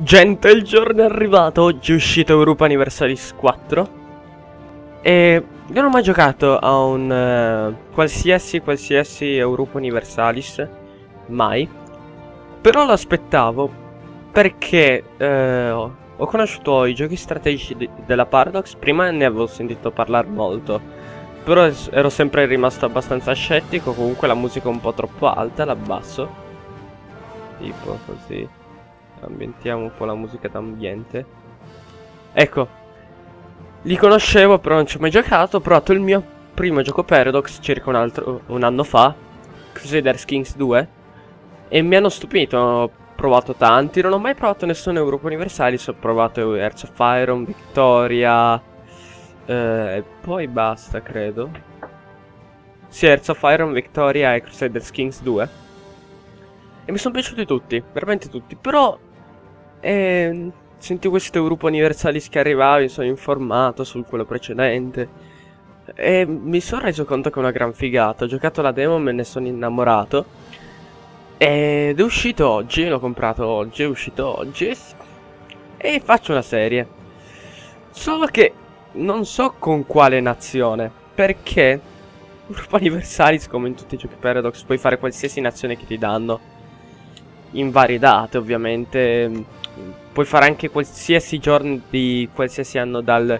Gente, il giorno è arrivato, oggi è uscito Europa Universalis 4 e io non ho mai giocato a un qualsiasi Europa Universalis, mai. Però lo aspettavo perché ho conosciuto i giochi strategici della Paradox, prima ne avevo sentito parlare molto, però ero sempre rimasto abbastanza scettico. Comunque la musica è un po' troppo alta, l'abbasso, tipo così. Ambientiamo un po' la musica d'ambiente. Ecco, li conoscevo però non ci ho mai giocato. Ho provato il mio primo gioco Paradox circa un anno fa, Crusader's Kings 2, e mi hanno stupito. Ho provato tanti, non ho mai provato nessuno Europa Universalis. Ho provato Earth of Iron, Victoria, e poi basta, credo. Sì, Earth of Iron, Victoria e Crusader's Kings 2, e mi sono piaciuti tutti, veramente tutti. Però senti questo Europa Universalis che arrivava, mi sono informato su quello precedente e mi sono reso conto che è una gran figata. Ho giocato la demo, me ne sono innamorato ed è uscito oggi, l'ho comprato oggi, è uscito oggi e faccio una serie. Solo che non so con quale nazione, perché Europa Universalis, come in tutti i giochi Paradox, puoi fare qualsiasi nazione che ti danno, in varie date ovviamente. Puoi fare anche qualsiasi giorno di qualsiasi anno, dal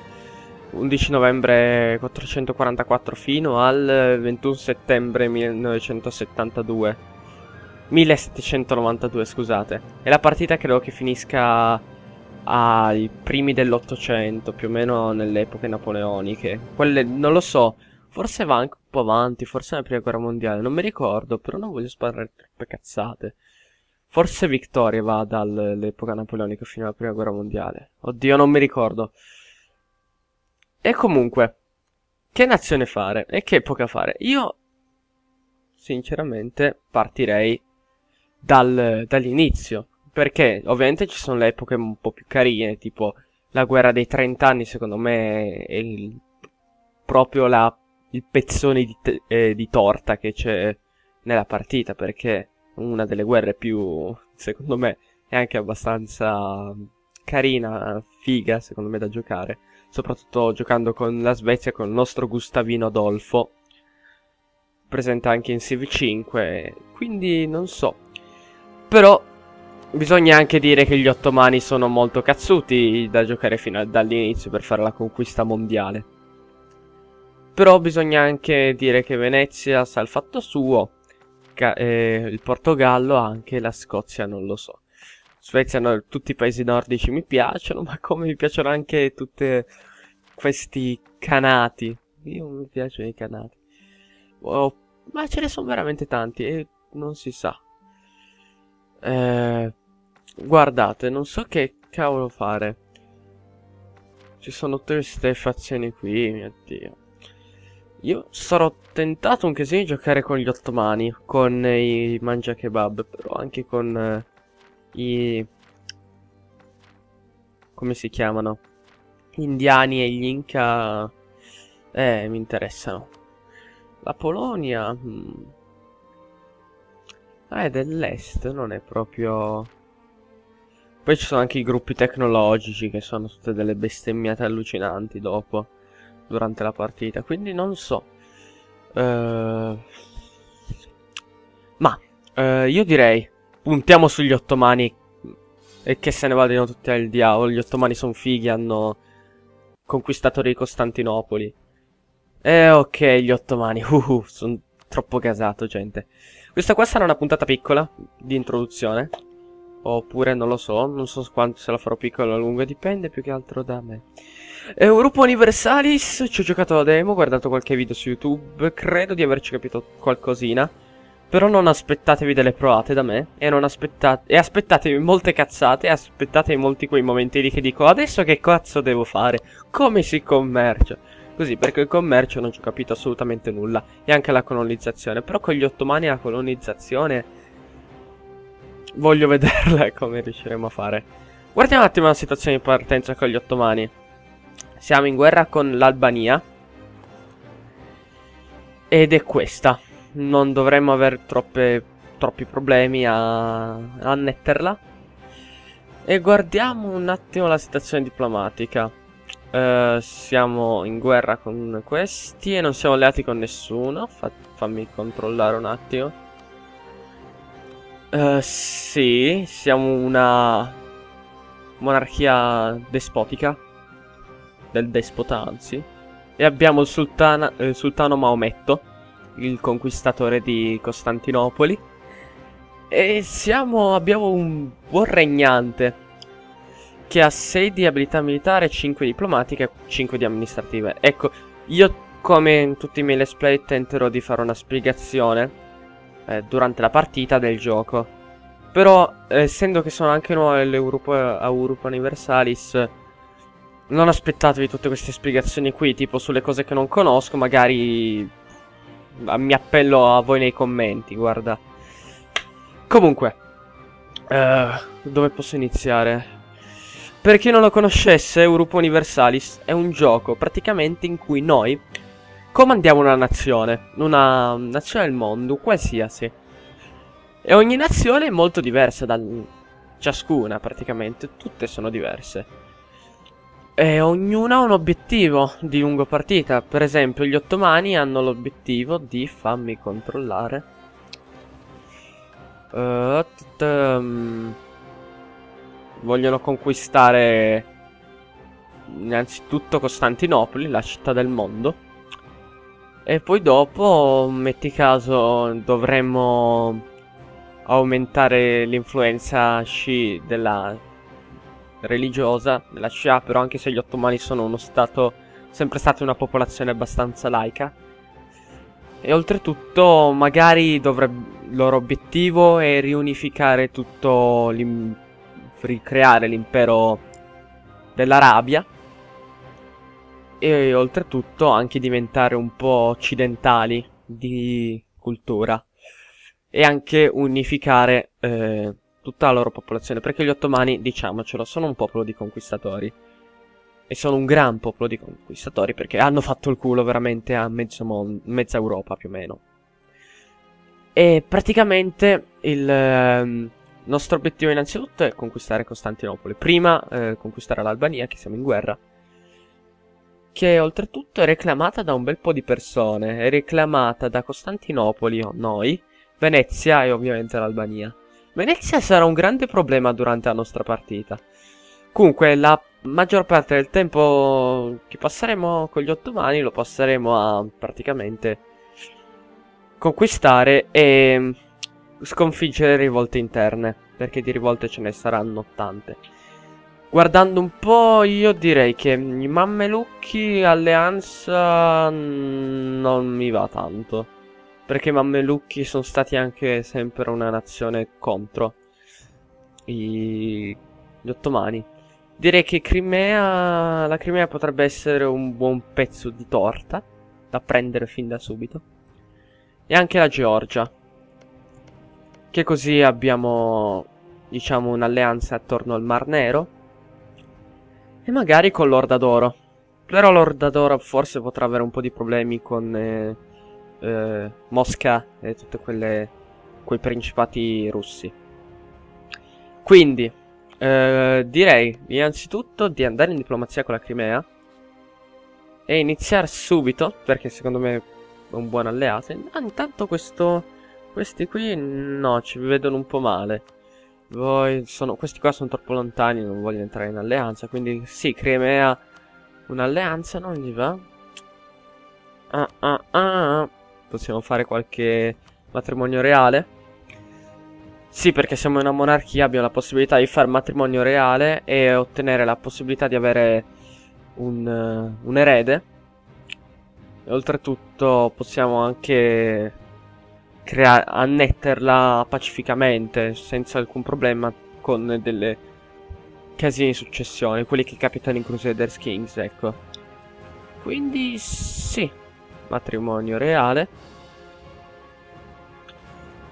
11 novembre 444 fino al 21 settembre 1792, scusate. E la partita credo che finisca ai primi dell'Ottocento, più o meno nelle epoche napoleoniche. Quelle non lo so, forse va anche un po' avanti, forse nella prima guerra mondiale, non mi ricordo, però non voglio sparare troppe cazzate. Forse Victoria va dall'epoca napoleonica fino alla prima guerra mondiale. Oddio, non mi ricordo. E comunque, che nazione fare e che epoca fare? Io sinceramente partirei dall'inizio, perché ovviamente ci sono le epoche un po' più carine, tipo la guerra dei 30 anni. Secondo me è proprio il pezzone di torta che c'è nella partita, perché una delle guerre più, secondo me, è anche abbastanza carina, figa, secondo me, da giocare. Soprattutto giocando con la Svezia, con il nostro Gustavino Adolfo, presente anche in Civ 5, quindi non so. Però bisogna anche dire che gli ottomani sono molto cazzuti da giocare fino dall'inizio per fare la conquista mondiale. Però bisogna anche dire che Venezia sa il fatto suo, il Portogallo anche, la Scozia non lo so. Svezia, no, tutti i paesi nordici mi piacciono, ma come mi piacciono anche tutti questi canati. Io mi piacciono i canati. Oh, ma ce ne sono veramente tanti e non si sa. Guardate, non so che cavolo fare. Ci sono tutte queste fazioni qui, mio Dio. Io sarò tentato un casino di giocare con gli ottomani, con i mangia kebab, però anche con i... come si chiamano? Gli indiani e gli inca... mi interessano. La Polonia... Ah, è dell'est, non è proprio... Poi ci sono anche i gruppi tecnologici, che sono tutte delle bestemmiate allucinanti dopo, durante la partita, quindi non so. Io direi puntiamo sugli ottomani e che se ne vadano tutti al diavolo. Gli ottomani sono fighi, hanno conquistatori di Costantinopoli. Ok, gli ottomani, sono troppo gasato, gente. Questa qua sarà una puntata piccola di introduzione, oppure non lo so, non so quanto, se la farò piccola o lunga, dipende più che altro da me. Europa Universalis, ci ho giocato la demo, ho guardato qualche video su YouTube, credo di averci capito qualcosina. Però non aspettatevi delle proate da me, e non aspettate, e aspettatevi molte cazzate, e aspettatevi molti quei momenti lì che dico adesso che cazzo devo fare, come si commercia, così, perché il commercio non ci ho capito assolutamente nulla, e anche la colonizzazione. Però con gli ottomani la colonizzazione voglio vederla come riusciremo a fare. Guardiamo un attimo la situazione di partenza con gli ottomani. Siamo in guerra con l'Albania ed è questa. Non dovremmo avere troppi problemi a annetterla. E guardiamo un attimo la situazione diplomatica. Siamo in guerra con questi e non siamo alleati con nessuno. Fammi controllare un attimo. Sì, siamo una monarchia despotica, del despota anzi. E abbiamo il sultano Maometto, il conquistatore di Costantinopoli. E abbiamo un buon regnante che ha 6 di abilità militare, 5 diplomatiche e 5 di amministrative. Ecco, io come in tutti i miei let's play tenterò di fare una spiegazione durante la partita del gioco. Però, essendo che sono anche nuovo all'Europa Universalis, non aspettatevi tutte queste spiegazioni qui, tipo sulle cose che non conosco, magari mi appello a voi nei commenti, guarda. Comunque, dove posso iniziare? Per chi non lo conoscesse, Europa Universalis è un gioco praticamente in cui noi comandiamo una nazione del mondo, qualsiasi. E ogni nazione è molto diversa da ciascuna, praticamente, tutte sono diverse. E ognuna ha un obiettivo di lungo partita, per esempio gli Ottomani hanno l'obiettivo di, fammi controllare... vogliono conquistare innanzitutto Costantinopoli, la città del mondo, e poi dopo, metti caso, dovremmo aumentare l'influenza religiosa della Shia, però anche se gli Ottomani sono sempre stata una popolazione abbastanza laica. E oltretutto magari il loro obiettivo è riunificare tutto l'impero, ricreare l'impero dell'Arabia, e oltretutto anche diventare un po' occidentali di cultura e anche unificare tutta la loro popolazione, perché gli Ottomani, diciamocelo, sono un popolo di conquistatori, e sono un gran popolo di conquistatori perché hanno fatto il culo veramente a mezza Europa più o meno. E praticamente il nostro obiettivo innanzitutto è conquistare Costantinopoli, prima conquistare l'Albania, che siamo in guerra, che oltretutto è reclamata da un bel po' di persone, è reclamata da Costantinopoli, noi, Venezia e ovviamente l'Albania. Venezia sarà un grande problema durante la nostra partita. Comunque la maggior parte del tempo che passeremo con gli Ottomani lo passeremo a praticamente conquistare e sconfiggere rivolte interne, perché di rivolte ce ne saranno tante. Guardando un po', io direi che i Mammelucchi alleanza non mi va tanto, perché i Mammelucchi sono stati anche sempre una nazione contro gli Ottomani. Direi che la Crimea potrebbe essere un buon pezzo di torta da prendere fin da subito, e anche la Georgia, che così abbiamo, diciamo, un'alleanza attorno al Mar Nero e magari con l'Orda d'Oro. Però l'Orda d'Oro forse potrà avere un po' di problemi con Mosca e tutti quei principati russi. Quindi direi innanzitutto di andare in diplomazia con la Crimea e iniziare subito, perché secondo me è un buon alleato. Intanto questi qui no, ci vedono un po' male. Questi qua sono troppo lontani, non voglio entrare in alleanza. Quindi sì, Crimea un'alleanza non gli va. Possiamo fare qualche matrimonio reale. Sì, perché siamo una monarchia, abbiamo la possibilità di fare matrimonio reale e ottenere la possibilità di avere un erede. E oltretutto possiamo anche annetterla pacificamente, senza alcun problema, con delle casini di successione, quelli che capitano in Crusader's Kings, ecco. Quindi sì, matrimonio reale.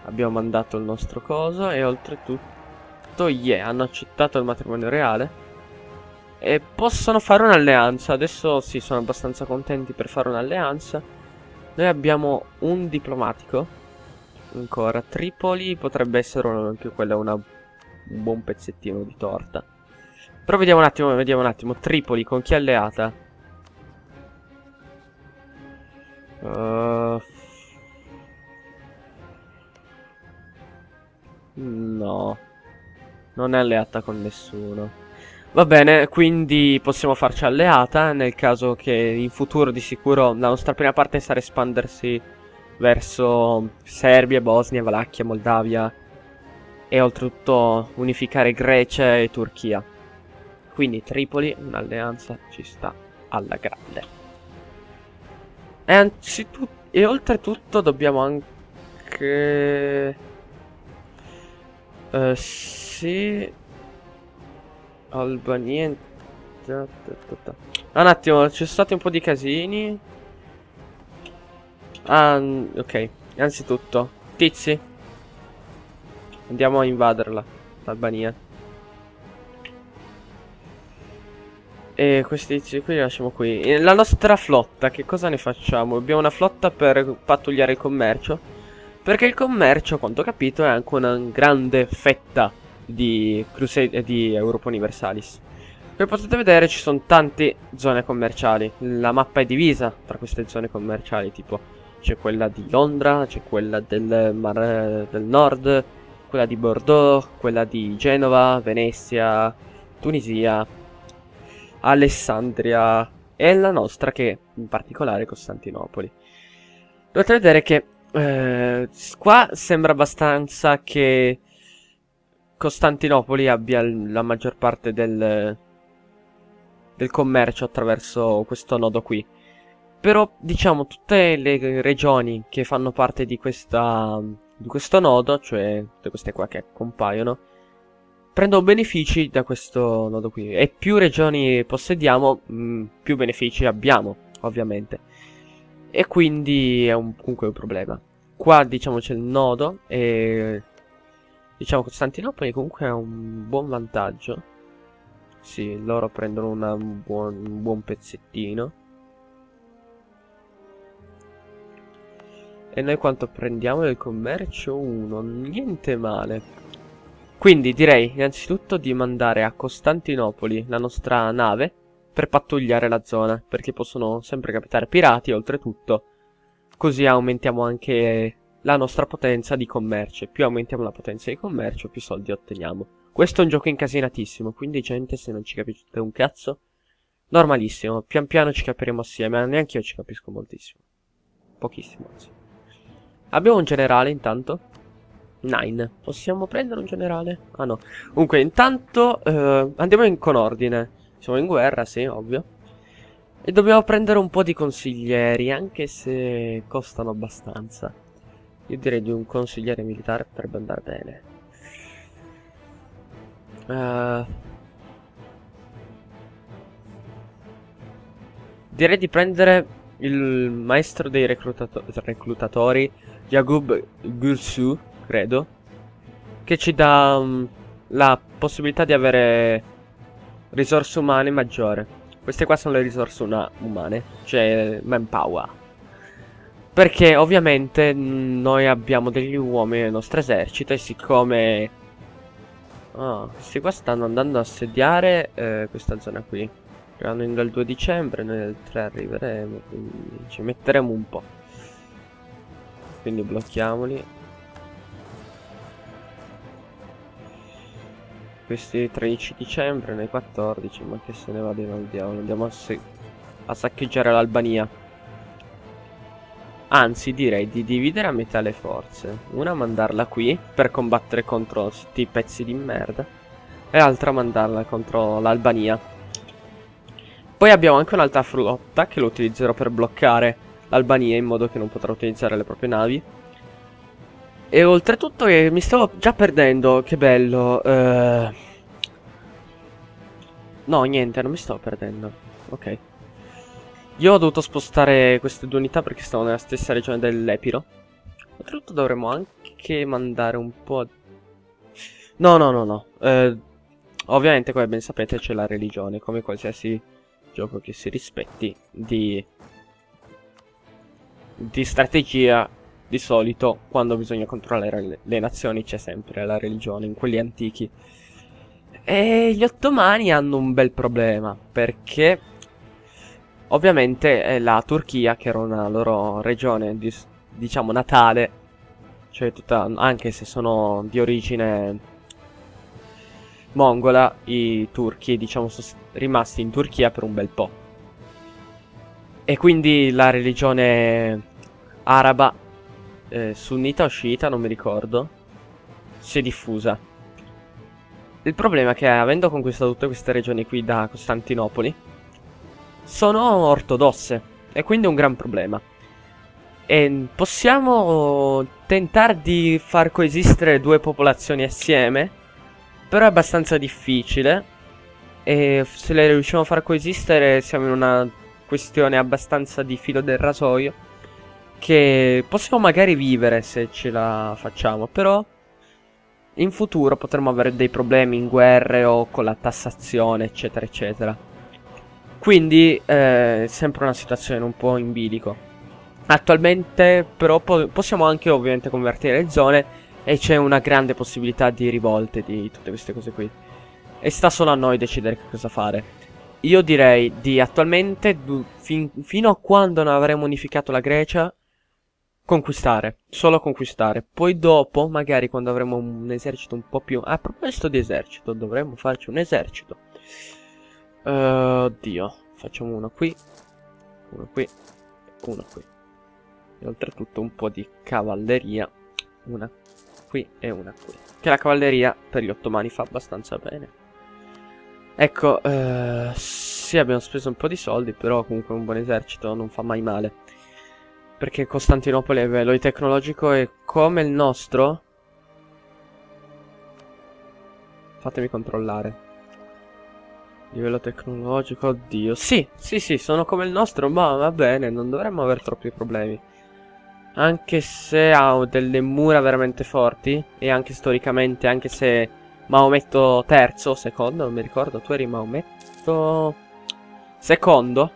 Abbiamo mandato il nostro coso e oltretutto hanno accettato il matrimonio reale e possono fare un'alleanza. Adesso sì, sono abbastanza contenti per fare un'alleanza. Noi abbiamo un diplomatico ancora. Tripoli potrebbe essere anche quella una un buon pezzettino di torta. Però vediamo un attimo, Tripoli con chi è alleata? No, non è alleata con nessuno. Va bene, quindi possiamo farci alleata nel caso che in futuro di sicuro la nostra prima parte sarà espandersi verso Serbia, Bosnia, Valacchia, Moldavia e oltretutto unificare Grecia e Turchia. Quindi Tripoli, un'alleanza ci sta alla grande. E oltretutto dobbiamo anche... sì... Albania. Un attimo, ci sono stati un po' di casini. Ok, innanzitutto tizi, andiamo a invaderla, l'Albania. E questi tizi qui li lasciamo qui. E la nostra flotta, che cosa ne facciamo? Abbiamo una flotta per pattugliare il commercio, perché il commercio, a quanto ho capito, è anche una grande fetta di Europa Universalis. Come potete vedere ci sono tante zone commerciali. La mappa è divisa tra queste zone commerciali, tipo c'è quella di Londra, c'è quella del Mar del Nord, quella di Bordeaux, quella di Genova, Venezia, Tunisia, Alessandria e la nostra, che in particolare è Costantinopoli. Dovete vedere che qua sembra abbastanza che Costantinopoli abbia la maggior parte del commercio attraverso questo nodo qui. Però diciamo tutte le regioni che fanno parte di questo nodo, cioè tutte queste qua che compaiono, prendono benefici da questo nodo qui. E più regioni possediamo, più benefici abbiamo, ovviamente. E quindi è comunque un problema. Qua diciamo c'è il nodo e... diciamo Costantinopoli comunque ha un buon vantaggio. Sì, loro prendono un buon pezzettino. E noi quanto prendiamo del commercio? Uno, niente male. Quindi direi innanzitutto di mandare a Costantinopoli la nostra nave per pattugliare la zona, perché possono sempre capitare pirati oltretutto. Così aumentiamo anche... la nostra potenza di commercio. Più aumentiamo la potenza di commercio, più soldi otteniamo. Questo è un gioco incasinatissimo, quindi gente, se non ci capite un cazzo, normalissimo, pian piano ci capiremo assieme. Neanche io ci capisco moltissimo, pochissimo anzi. Abbiamo un generale intanto. Nine. Possiamo prendere un generale? Ah no. Comunque intanto andiamo con ordine. Siamo in guerra, sì, ovvio. E dobbiamo prendere un po' di consiglieri, anche se costano abbastanza. Io direi di un consigliere militare potrebbe andare bene. Direi di prendere il maestro dei reclutatori, Yagub Gursu, credo, che ci dà la possibilità di avere risorse umane maggiore. Queste qua sono le risorse umane, cioè manpower. Perché ovviamente noi abbiamo degli uomini nel nostro esercito e siccome... oh, questi qua stanno andando a assediare questa zona qui. Arrivano dal 2 dicembre, noi del 3 arriveremo, quindi ci metteremo un po'. Quindi blocchiamoli. Questi 13 dicembre, noi 14, ma che se ne va al diavolo. Andiamo a saccheggiare l'Albania. Anzi, direi di dividere a metà le forze. Una mandarla qui per combattere contro sti pezzi di merda, e l'altra mandarla contro l'Albania. Poi abbiamo anche un'altra flotta che lo utilizzerò per bloccare l'Albania in modo che non potrà utilizzare le proprie navi. E oltretutto mi stavo già perdendo, che bello. No, niente, non mi stavo perdendo. Ok. Io ho dovuto spostare queste due unità perché stavo nella stessa regione dell'Epiro. Oltretutto dovremmo anche mandare un po'... No. Ovviamente, come ben sapete, c'è la religione, come qualsiasi gioco che si rispetti di strategia Di solito quando bisogna controllare le nazioni c'è sempre la religione, in quelli antichi. E gli ottomani hanno un bel problema, perché ovviamente la Turchia, che era una loro regione diciamo natale, cioè tutta, anche se sono di origine mongola, i turchi diciamo sono rimasti in Turchia per un bel po', e quindi la religione araba sunnita o sciita, non mi ricordo, si è diffusa. Il problema è che, avendo conquistato tutte queste regioni qui da Costantinopoli, sono ortodosse, e quindi è un gran problema. E possiamo tentare di far coesistere due popolazioni assieme, però è abbastanza difficile, e se le riusciamo a far coesistere siamo in una questione abbastanza di filo del rasoio, che possiamo magari vivere se ce la facciamo, però in futuro potremmo avere dei problemi in guerre o con la tassazione, eccetera eccetera. Quindi è sempre una situazione un po' in bilico. Attualmente però possiamo anche ovviamente convertire le zone, e c'è una grande possibilità di rivolte, di tutte queste cose qui, e sta solo a noi decidere che cosa fare. Io direi di attualmente, fino a quando non avremo unificato la Grecia, conquistare, solo conquistare. Poi dopo, magari quando avremo un esercito un po' più... A proposito di esercito, dovremmo farci un esercito. Oddio, facciamo uno qui, uno qui, uno qui. E oltretutto un po' di cavalleria, una qui e una qui. Che la cavalleria per gli ottomani fa abbastanza bene. Ecco, sì, abbiamo speso un po' di soldi, però comunque un buon esercito non fa mai male. Perché Costantinopoli è bello, è tecnologico e come il nostro. Fatemi controllare. Livello tecnologico, oddio. Sì, sì, sì, sono come il nostro, ma va bene, non dovremmo avere troppi problemi. Anche se ha delle mura veramente forti, e anche storicamente, anche se Maometto III o secondo, non mi ricordo, tu eri Maometto II.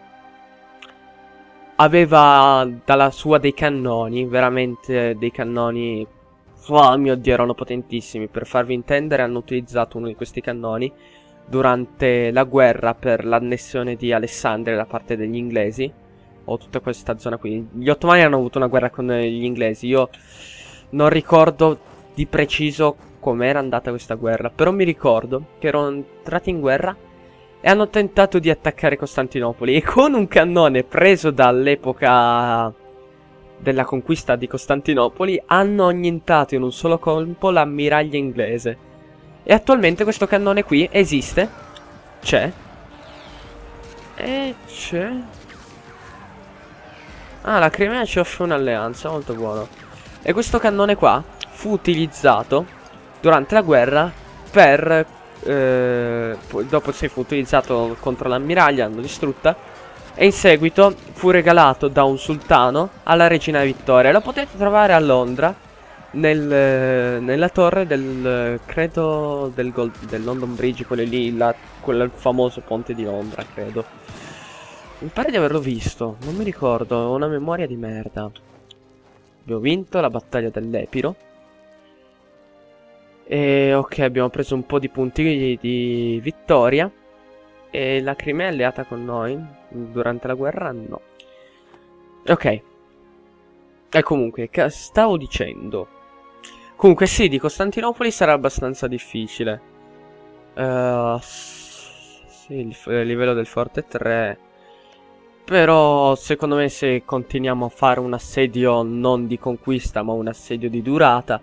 Aveva dalla sua dei cannoni, veramente dei cannoni, oh mio Dio, erano potentissimi. Per farvi intendere, hanno utilizzato uno di questi cannoni durante la guerra per l'annessione di Alessandria da parte degli inglesi, o tutta questa zona qui. Gli ottomani hanno avuto una guerra con gli inglesi, io non ricordo di preciso com'era andata questa guerra, però mi ricordo che erano entrati in guerra e hanno tentato di attaccare Costantinopoli, e con un cannone preso dall'epoca della conquista di Costantinopoli hanno annientato in un solo colpo l'ammiraglia inglese. E attualmente questo cannone qui esiste, c'è, e c'è... Ah, la Crimea ci offre un'alleanza, molto buono. E questo cannone qua fu utilizzato durante la guerra per... dopo si fu utilizzato contro l'ammiraglia, l'hanno distrutta, e in seguito fu regalato da un sultano alla regina Vittoria. Lo potete trovare a Londra nella torre del, credo, del London Bridge, quello lì, quel famoso ponte di Londra, credo. Mi pare di averlo visto, non mi ricordo, ho una memoria di merda. Abbiamo vinto la battaglia dell'Epiro. E ok, abbiamo preso un po' di punti di vittoria. E la Crimea è alleata con noi durante la guerra? No. Ok. E comunque, stavo dicendo. Comunque sì, di Costantinopoli sarà abbastanza difficile. Sì, il livello del forte 3. Però secondo me, se continuiamo a fare un assedio non di conquista ma un assedio di durata,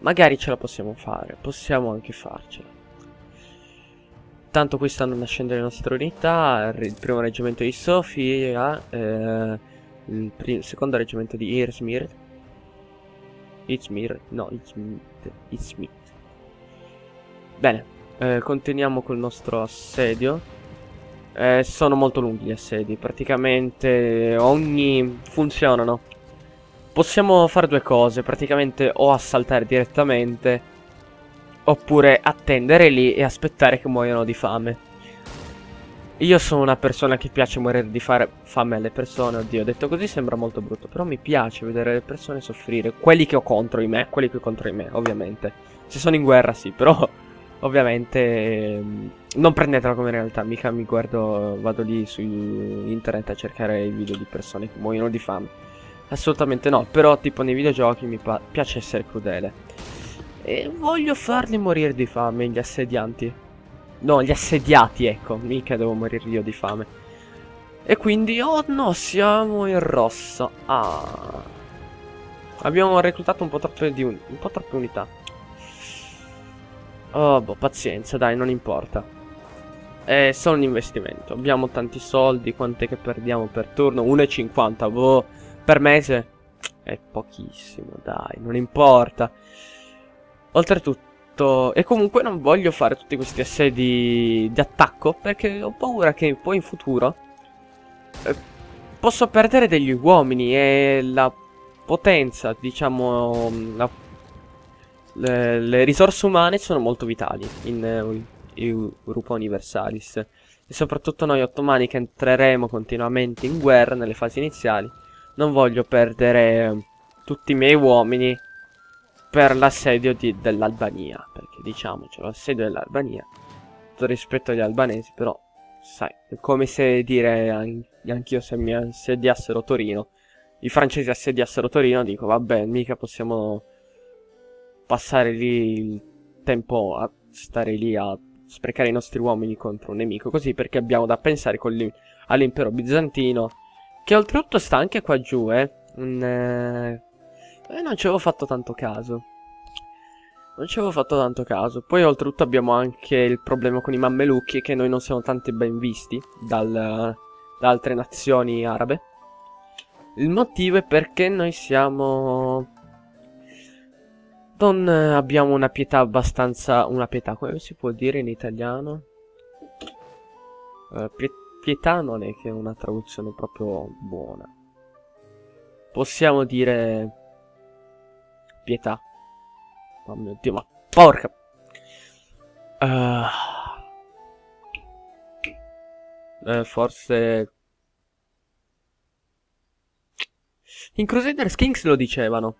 magari ce la possiamo fare, possiamo anche farcela. Tanto qui stanno nascendo le nostre unità, il primo reggimento di Sofia, il secondo reggimento di Izmir. Izmir. Bene, continuiamo col nostro assedio. Sono molto lunghi gli assedi, praticamente ogni... funzionano. Possiamo fare due cose, praticamente o assaltare direttamente, oppure attendere lì e aspettare che muoiano di fame. Io sono una persona che piace morire di fare fame alle persone. Oddio, detto così sembra molto brutto, però mi piace vedere le persone soffrire. Quelli che ho contro di me, ovviamente. Se sono in guerra sì, però ovviamente non prendetela come realtà. Mica mi guardo, vado lì su internet a cercare i video di persone che muoiono di fame. Assolutamente no, però tipo nei videogiochi mi piace essere crudele. E voglio farli morire di fame, gli assedianti. No, gli assediati, ecco, mica devo morire io di fame. E quindi, oh no, siamo in rosso. Ah, abbiamo reclutato un po' troppe unità. Oh, boh, pazienza, dai, non importa. È solo un investimento. Abbiamo tanti soldi, quant'è che perdiamo per turno? 1,50, boh, per mese? È pochissimo, dai, non importa. Oltretutto, e comunque non voglio fare tutti questi assedi di attacco, perché ho paura che poi in futuro posso perdere degli uomini e la potenza, diciamo, le risorse umane sono molto vitali in Europa Universalis. E soprattutto noi ottomani che entreremo continuamente in guerra nelle fasi iniziali, non voglio perdere tutti i miei uomini per l'assedio dell'Albania, perché diciamocelo, l'assedio dell'Albania, tutto rispetto agli albanesi, però sai, è come se dire anch'io se mi assediassero Torino, i francesi assediassero Torino, dico vabbè, mica possiamo passare lì il tempo a stare lì a sprecare i nostri uomini contro un nemico così, perché abbiamo da pensare all'impero bizantino, che oltretutto sta anche qua giù, non ci avevo fatto tanto caso. Poi oltretutto abbiamo anche il problema con i Mammelucchi, che noi non siamo tanto ben visti da altre nazioni arabe. Il motivo è perché noi siamo... non abbiamo una pietà abbastanza... una pietà, come si può dire in italiano? Pietà non è che è una traduzione proprio buona. Possiamo dire... pietà. Oh mio Dio, ma porca. Forse in Crusader's Kings lo dicevano.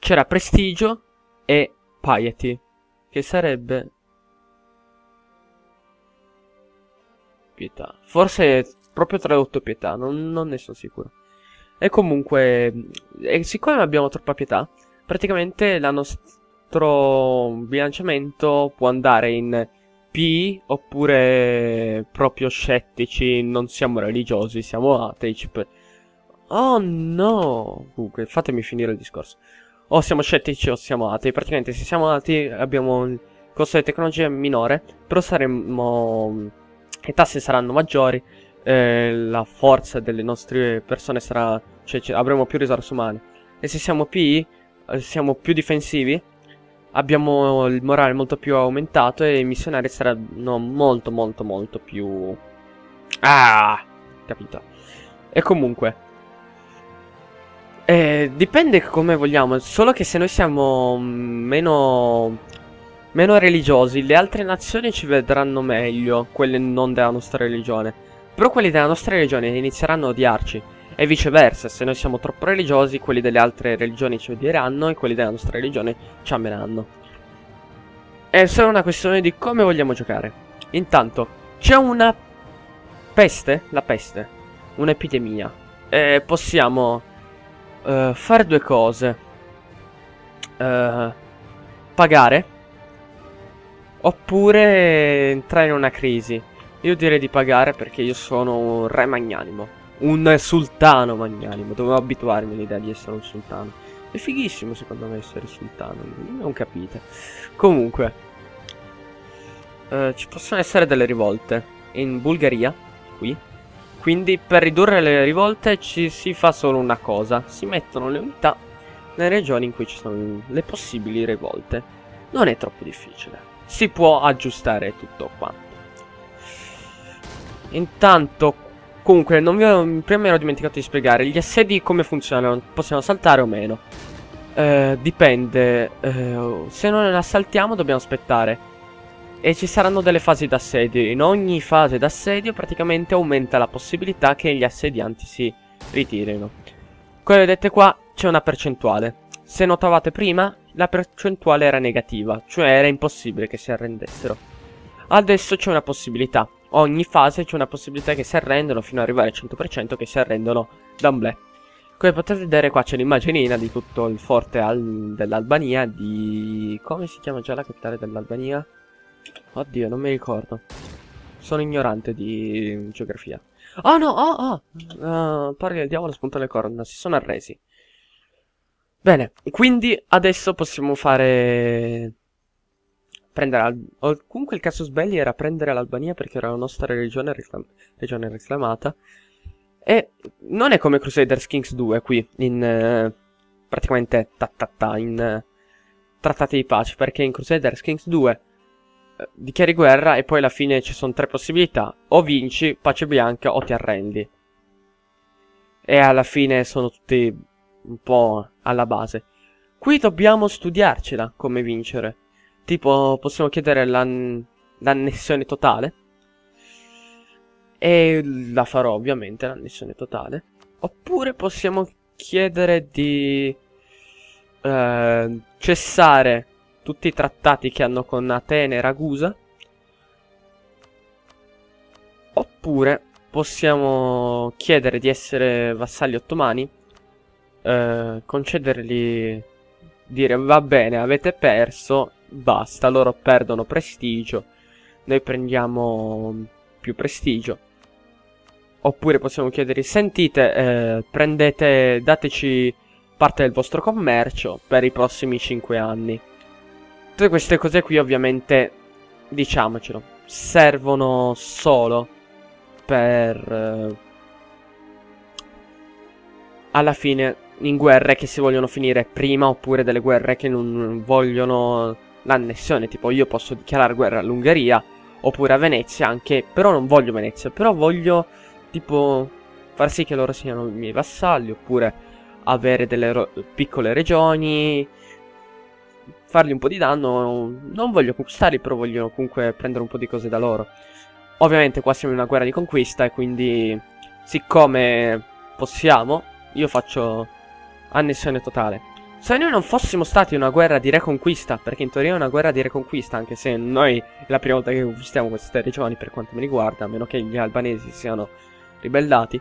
C'era prestigio e piety, che sarebbe pietà. Forse è proprio tradotto pietà, non ne sono sicuro. E comunque, siccome abbiamo troppa pietà, praticamente il nostro bilanciamento può andare in P, oppure proprio scettici, non siamo religiosi, siamo atei. Oh no! Comunque, fatemi finire il discorso. O siamo scettici o siamo atei. Praticamente se siamo atei abbiamo il costo delle tecnologie minore, però saremo... le tasse saranno maggiori. La forza delle nostre persone sarà, cioè avremo più risorse umane. E se siamo PI, siamo più difensivi, abbiamo il morale molto più aumentato e i missionari saranno molto più... Ah, capito. E comunque dipende come vogliamo. Solo che se noi siamo meno religiosi, le altre nazioni ci vedranno meglio, quelle non della nostra religione. Però quelli della nostra religione inizieranno a odiarci, e viceversa, se noi siamo troppo religiosi, quelli delle altre religioni ci odieranno e quelli della nostra religione ci ameranno. È solo una questione di come vogliamo giocare. Intanto, c'è una peste, la peste, un'epidemia, e possiamo fare due cose. Pagare, oppure entrare in una crisi. Io direi di pagare, perché io sono un re magnanimo, un sultano magnanimo. Dovevo abituarmi all'idea di essere un sultano. È fighissimo secondo me essere sultano, non capite. Comunque ci possono essere delle rivolte in Bulgaria, qui. Quindi per ridurre le rivolte ci si fa solo una cosa: si mettono le unità nelle regioni in cui ci sono le possibili rivolte. Non è troppo difficile, si può aggiustare tutto quanto. Intanto, comunque, prima mi ero dimenticato di spiegare gli assedi come funzionano. Possiamo saltare o meno? Dipende. Se non assaltiamo dobbiamo aspettare E ci saranno delle fasi d'assedio. In ogni fase d'assedio praticamente aumenta la possibilità che gli assedianti si ritirino. Come vedete qua c'è una percentuale. Se notavate prima, la percentuale era negativa, cioè era impossibile che si arrendessero. Adesso c'è una possibilità. Ogni fase c'è una possibilità che si arrendono, fino ad arrivare al 100% che si arrendono d'amblè. Come potete vedere qua c'è l'immaginina di tutto il forte dell'Albania, di... come si chiama già la capitale dell'Albania? Oddio, non mi ricordo. Sono ignorante di geografia. Ah no, pare che il diavolo spunta le corna, si sono arresi. Bene, quindi adesso possiamo fare... Comunque il casus belli era prendere l'Albania perché era la nostra regione reclamata. E non è come Crusader's Kings 2 qui, in... praticamente in trattati di pace, perché in Crusader's Kings 2 dichiari guerra e poi alla fine ci sono tre possibilità. O vinci, pace bianca, o ti arrendi. E alla fine sono tutti... un po' alla base. Qui dobbiamo studiarcela come vincere. Tipo possiamo chiedere l'annessione totale. E la farò ovviamente l'annessione totale. Oppure possiamo chiedere di cessare tutti i trattati che hanno con Atene e Ragusa. Oppure possiamo chiedere di essere vassalli ottomani. Concedergli, dire va bene, avete perso, basta, loro perdono prestigio, noi prendiamo più prestigio. Oppure possiamo chiedergli: sentite, prendete, dateci parte del vostro commercio per i prossimi 5 anni. Tutte queste cose qui ovviamente, diciamocelo, servono solo per alla fine in guerre che si vogliono finire prima, oppure delle guerre che non vogliono l'annessione. Tipo io posso dichiarare guerra all'Ungheria, oppure a Venezia anche, però non voglio Venezia, però voglio tipo far sì che loro siano i miei vassalli, oppure avere delle piccole regioni, fargli un po' di danno. Non voglio conquistarli, però voglio comunque prendere un po' di cose da loro. Ovviamente qua siamo in una guerra di conquista e quindi siccome possiamo, io faccio annessione totale. Se noi non fossimo stati in una guerra di reconquista, perché in teoria è una guerra di reconquista, anche se noi è la prima volta che conquistiamo queste regioni per quanto mi riguarda, a meno che gli albanesi siano ribellati.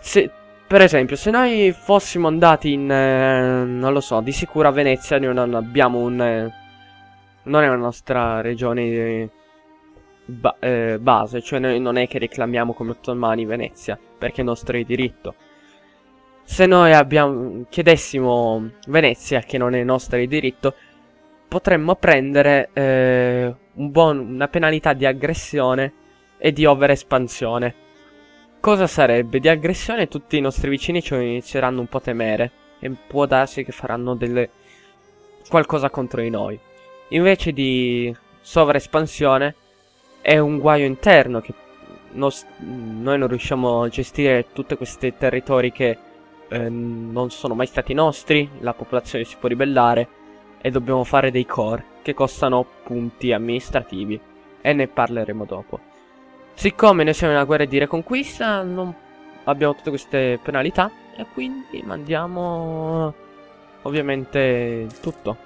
Se, per esempio, se noi fossimo andati in... non lo so, di sicuro a Venezia noi non abbiamo un... non è una nostra regione base, cioè noi non è che reclamiamo come ottomani Venezia, perché è nostro diritto. Se noi chiedessimo Venezia, che non è nostra di diritto, potremmo prendere una penalità di aggressione e di overespansione. Cosa sarebbe? Di aggressione tutti i nostri vicini ci inizieranno un po' a temere e può darsi che faranno qualcosa contro di noi. Invece di sovraespansione è un guaio interno che noi non riusciamo a gestire tutti questi territori che... non sono mai stati nostri, la popolazione si può ribellare e dobbiamo fare dei core che costano punti amministrativi e ne parleremo dopo. Siccome noi siamo in una guerra di reconquista non abbiamo tutte queste penalità e quindi mandiamo ovviamente tutto.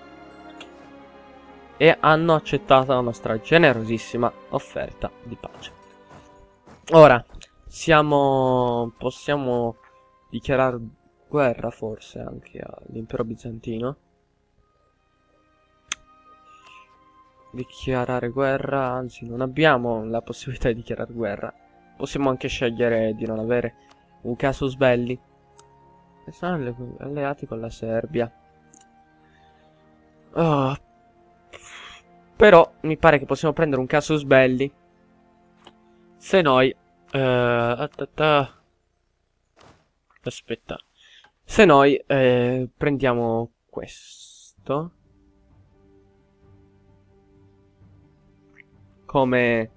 E hanno accettato la nostra generosissima offerta di pace. Ora possiamo dichiarare guerra forse anche all'impero bizantino. Dichiarare guerra, anzi non abbiamo la possibilità di dichiarare guerra. Possiamo anche scegliere di non avere un casus belli. E sono alleati con la Serbia. Però mi pare che possiamo prendere un casus belli se noi... aspetta, se noi prendiamo questo come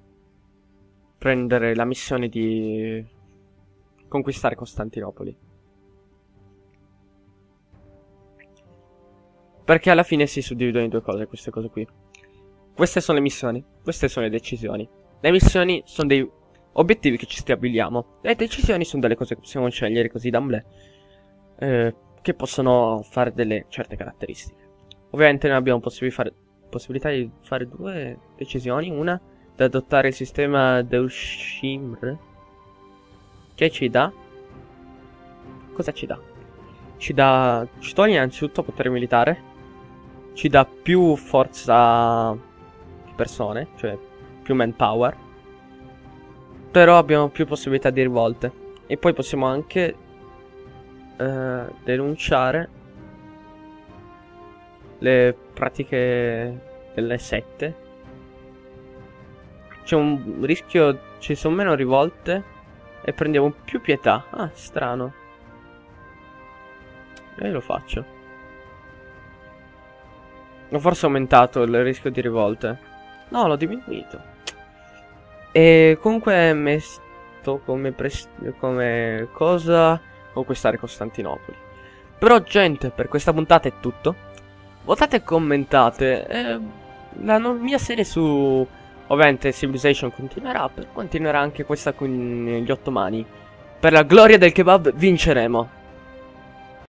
prendere la missione di conquistare Costantinopoli, perché alla fine si suddividono in due cose queste cose qui. Queste sono le missioni, queste sono le decisioni. Le missioni sono dei obiettivi che ci stabiliamo. Le decisioni sono delle cose che possiamo scegliere così d'amblè, che possono fare delle certe caratteristiche. Ovviamente noi abbiamo possibilità di fare due decisioni. Una, da adottare il sistema Deushimr, che ci dà... cosa ci dà? Ci toglie innanzitutto potere militare, ci dà più forza di persone, cioè più manpower, però abbiamo più possibilità di rivolte. E poi possiamo anche denunciare le pratiche delle sette. C'è un rischio, ci sono meno rivolte e prendiamo più pietà. Ah, strano. E lo faccio. Ho forse aumentato il rischio di rivolte. No, l'ho diminuito. E comunque messo come cosa conquistare Costantinopoli. Però gente, per questa puntata è tutto. Votate e commentate. La mia serie su... ovviamente Civilization continuerà anche questa con gli Ottomani. Per la gloria del kebab vinceremo.